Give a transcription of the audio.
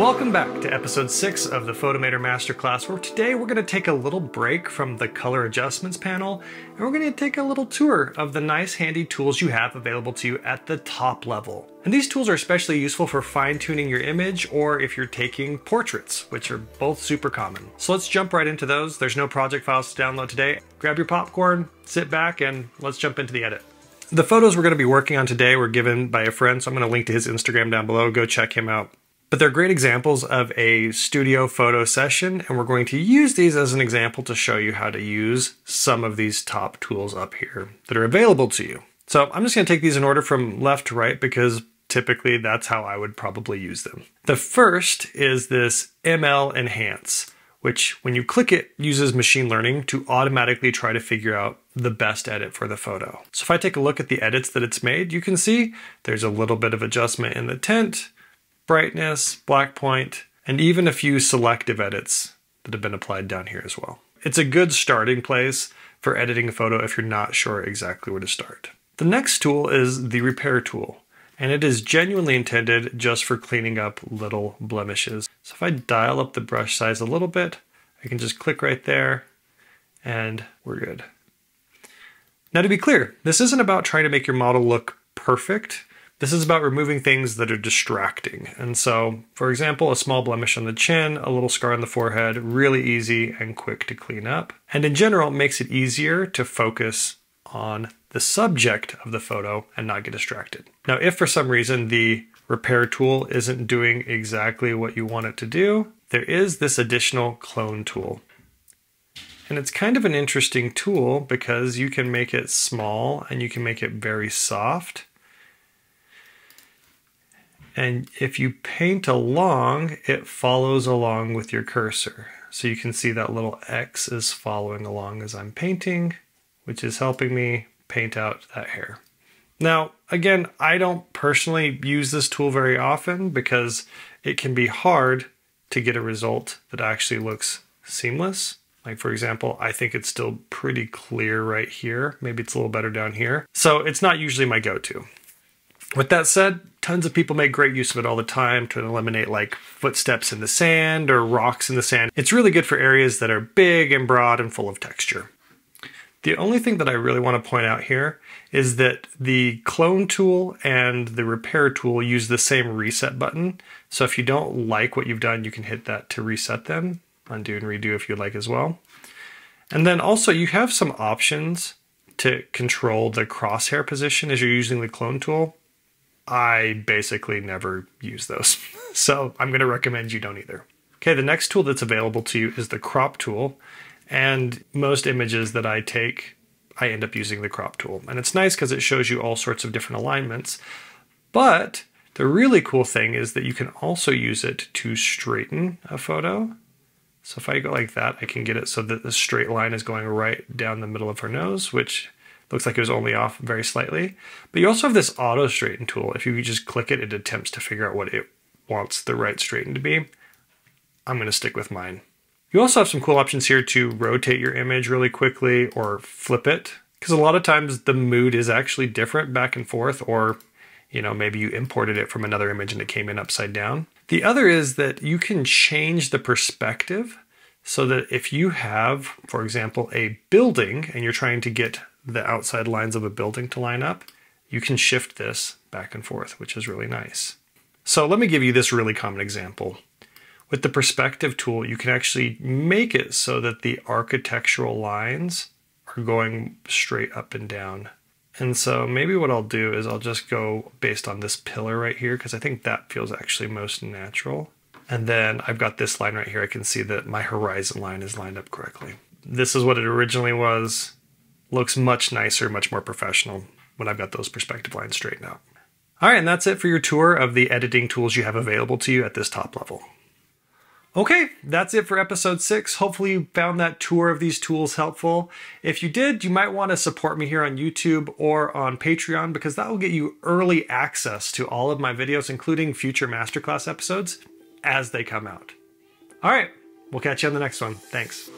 Welcome back to episode 6 of the Photomator Masterclass, where today we're going to take a little break from the color adjustments panel, and we're going to take a little tour of the nice handy tools you have available to you at the top level. And these tools are especially useful for fine-tuning your image or if you're taking portraits, which are both super common. So let's jump right into those. There's no project files to download today. Grab your popcorn, sit back, and let's jump into the edit. The photos we're going to be working on today were given by a friend, so I'm going to link to his Instagram down below. Go check him out. But they're great examples of a studio photo session, and we're going to use these as an example to show you how to use some of these top tools up here that are available to you. So I'm just going to take these in order from left to right because typically that's how I would probably use them. The first is this ML Enhance, which when you click it uses machine learning to automatically try to figure out the best edit for the photo. So if I take a look at the edits that it's made, you can see there's a little bit of adjustment in the tint, brightness, black point, and even a few selective edits that have been applied down here as well. It's a good starting place for editing a photo if you're not sure exactly where to start. The next tool is the repair tool, and it is genuinely intended just for cleaning up little blemishes. So if I dial up the brush size a little bit, I can just click right there and we're good. Now to be clear, this isn't about trying to make your model look perfect. This is about removing things that are distracting. And so, for example, a small blemish on the chin, a little scar on the forehead, really easy and quick to clean up. And in general, it makes it easier to focus on the subject of the photo and not get distracted. Now, if for some reason the repair tool isn't doing exactly what you want it to do, there is this additional clone tool. And it's kind of an interesting tool because you can make it small and you can make it very soft. And if you paint along, it follows along with your cursor. So you can see that little X is following along as I'm painting, which is helping me paint out that hair. Now, again, I don't personally use this tool very often because it can be hard to get a result that actually looks seamless. Like for example, I think it's still pretty clear right here. Maybe it's a little better down here. So it's not usually my go-to. With that said, tons of people make great use of it all the time to eliminate like footsteps in the sand or rocks in the sand. It's really good for areas that are big and broad and full of texture. The only thing that I really want to point out here is that the clone tool and the repair tool use the same reset button. So if you don't like what you've done, you can hit that to reset them. Undo and redo if you'd like as well. And then also you have some options to control the crosshair position as you're using the clone tool. I basically never use those, so I'm going to recommend you don't either. Okay, the next tool that's available to you is the crop tool, and most images that I take, I end up using the crop tool. And it's nice because it shows you all sorts of different alignments, but the really cool thing is that you can also use it to straighten a photo. So if I go like that, I can get it so that the straight line is going right down the middle of her nose, which looks like it was only off very slightly. But you also have this auto straighten tool. If you just click it, it attempts to figure out what it wants the right straighten to be. I'm going to stick with mine. You also have some cool options here to rotate your image really quickly or flip it, because a lot of times the mood is actually different back and forth, or you know, maybe you imported it from another image and it came in upside down. The other is that you can change the perspective so that if you have, for example, a building and you're trying to get the outside lines of a building to line up, you can shift this back and forth, which is really nice. So let me give you this really common example. With the perspective tool, you can actually make it so that the architectural lines are going straight up and down. And so maybe what I'll do is I'll just go based on this pillar right here, because I think that feels actually most natural. And then I've got this line right here. I can see that my horizon line is lined up correctly. This is what it originally was. Looks much nicer, much more professional when I've got those perspective lines straightened out. All right, and that's it for your tour of the editing tools you have available to you at this top level. Okay, that's it for episode 6. Hopefully you found that tour of these tools helpful. If you did, you might want to support me here on YouTube or on Patreon, because that will get you early access to all of my videos, including future masterclass episodes as they come out. All right, we'll catch you on the next one. Thanks.